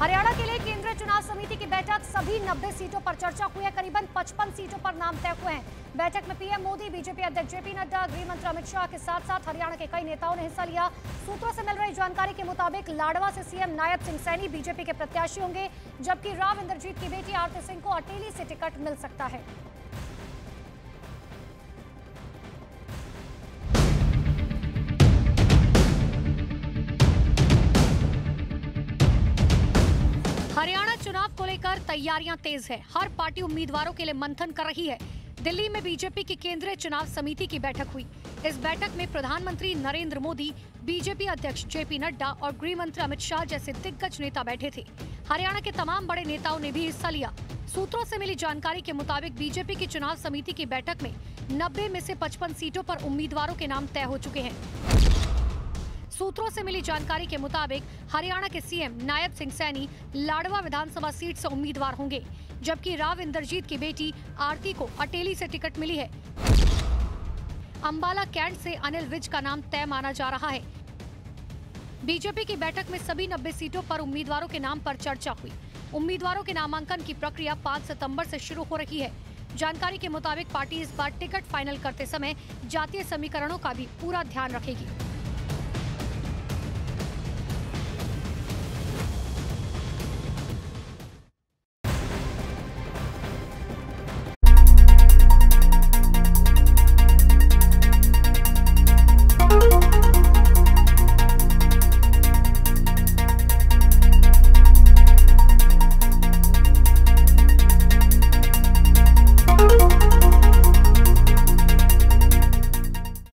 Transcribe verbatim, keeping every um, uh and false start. हरियाणा के लिए केंद्रीय चुनाव समिति की बैठक, सभी नब्बे सीटों पर चर्चा हुई है। करीबन पचपन सीटों पर नाम तय हुए हैं। बैठक में पीएम मोदी, बीजेपी अध्यक्ष जेपी नड्डा, गृह मंत्री अमित शाह के साथ साथ हरियाणा के कई नेताओं ने हिस्सा लिया। सूत्रों से मिल रही जानकारी के मुताबिक लाडवा से सीएम नायब सिंह सैनी बीजेपी के प्रत्याशी होंगे, जबकि राव इंद्रजीत की बेटी आरती सिंह को अटेली से टिकट मिल सकता है। हरियाणा चुनाव को लेकर तैयारियां तेज है। हर पार्टी उम्मीदवारों के लिए मंथन कर रही है। दिल्ली में बीजेपी की केंद्रीय चुनाव समिति की बैठक हुई। इस बैठक में प्रधानमंत्री नरेंद्र मोदी, बीजेपी अध्यक्ष जेपी नड्डा और गृह मंत्री अमित शाह जैसे दिग्गज नेता बैठे थे। हरियाणा के तमाम बड़े नेताओं ने भी हिस्सा लिया। सूत्रों से मिली जानकारी के मुताबिक बीजेपी की चुनाव समिति की बैठक में नब्बे में से पचपन सीटों पर उम्मीदवारों के नाम तय हो चुके हैं। सूत्रों से मिली जानकारी के मुताबिक हरियाणा के सीएम नायब सिंह सैनी लाडवा विधानसभा सीट से उम्मीदवार होंगे, जबकि राव इंद्रजीत की बेटी आरती को अटेली से टिकट मिली है। अंबाला कैंट से अनिल विज का नाम तय माना जा रहा है। बीजेपी की बैठक में सभी नब्बे सीटों पर उम्मीदवारों के नाम पर चर्चा हुई। उम्मीदवारों के नामांकन की प्रक्रिया पाँच सितम्बर से शुरू हो रही है। जानकारी के मुताबिक पार्टी इस बार टिकट फाइनल करते समय जातीय समीकरणों का भी पूरा ध्यान रखेगी।